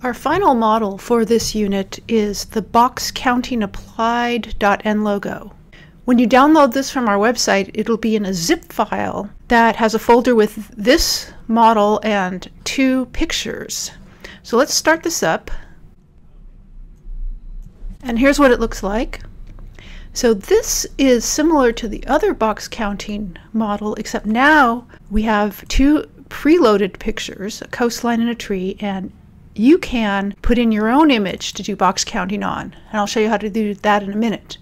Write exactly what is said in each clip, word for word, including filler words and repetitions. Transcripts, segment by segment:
Our final model for this unit is the box counting applied.nlogo. When you download this from our website, it'll be in a zip file that has a folder with this model and two pictures. So let's start this up. And here's what it looks like. So this is similar to the other box counting model, except now we have two preloaded pictures, a coastline and a tree, and you can put in your own image to do box counting on, and I'll show you how to do that in a minute.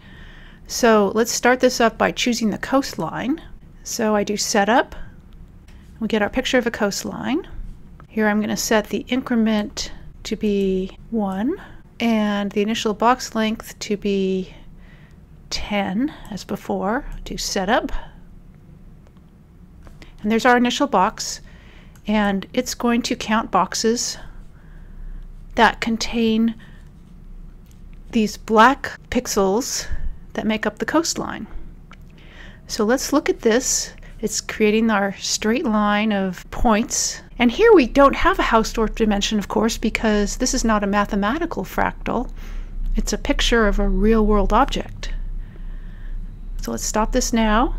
So let's start this up by choosing the coastline. So I do setup. We get our picture of a coastline. Here I'm going to set the increment to be one and the initial box length to be ten as before. Do setup. And there's our initial box, and it's going to count boxes that contain these black pixels that make up the coastline. So let's look at this. It's creating our straight line of points. And here we don't have a Hausdorff dimension, of course, because this is not a mathematical fractal. It's a picture of a real-world object. So let's stop this now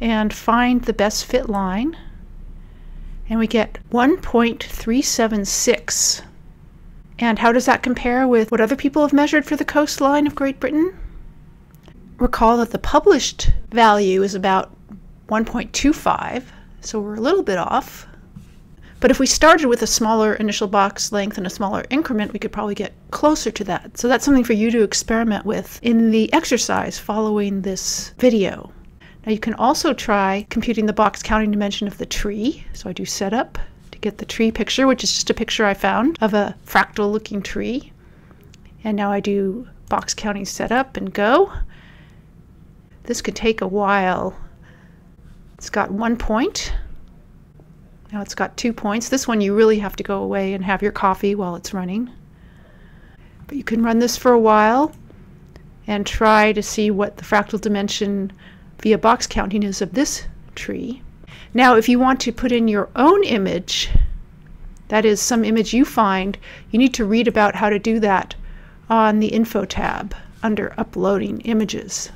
and find the best fit line. And we get one point three seven six. And how does that compare with what other people have measured for the coastline of Great Britain? Recall that the published value is about one point two five, so we're a little bit off. But if we started with a smaller initial box length and a smaller increment, we could probably get closer to that. So that's something for you to experiment with in the exercise following this video. Now you can also try computing the box counting dimension of the tree. So I do setup to get the tree picture, which is just a picture I found of a fractal looking tree. And now I do box counting setup and go. This could take a while. It's got one point. Now it's got two points. This one you really have to go away and have your coffee while it's running. But you can run this for a while and try to see what the fractal dimension via box counting is of this tree. Now if you want to put in your own image, that is some image you find, you need to read about how to do that on the info tab under uploading images.